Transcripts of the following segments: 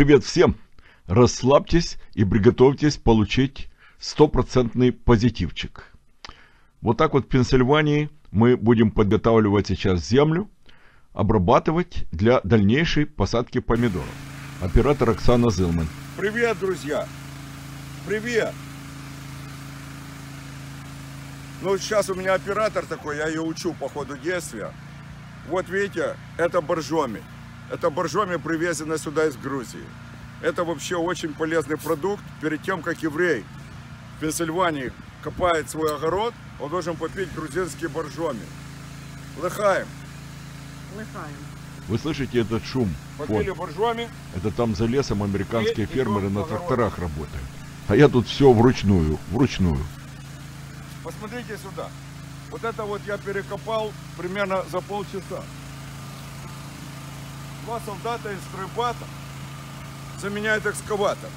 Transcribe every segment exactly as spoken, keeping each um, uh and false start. Привет всем! Расслабьтесь и приготовьтесь получить стопроцентный позитивчик. Вот так вот в Пенсильвании мы будем подготавливать сейчас землю, обрабатывать для дальнейшей посадки помидоров. Оператор Оксана Зилман. Привет, друзья! Привет! Ну, сейчас у меня оператор такой, я ее учу по ходу действия. Вот видите, это боржоми. Это боржоми привезено сюда из Грузии. Это вообще очень полезный продукт. Перед тем, как еврей в Пенсильвании копает свой огород, он должен попить грузинские боржоми. Лыхаем. Лыхаем. Вы слышите этот шум? Попили боржоми. Это там за лесом американские и фермеры на тракторах работают. А я тут все вручную, вручную. Посмотрите сюда. Вот это вот я перекопал примерно за полчаса. Два солдата из стройбата заменяют экскаватор.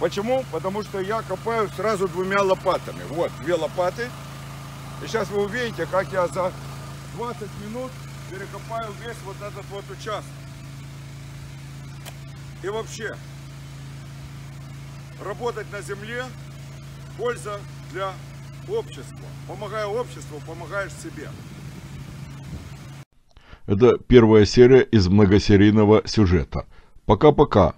Почему? Потому что я копаю сразу двумя лопатами. Вот, две лопаты. И сейчас вы увидите, как я за двадцать минут перекопаю весь вот этот вот участок. И вообще, работать на земле — польза для общества. Помогая обществу, помогаешь себе. Это первая серия из многосерийного сюжета. Пока-пока.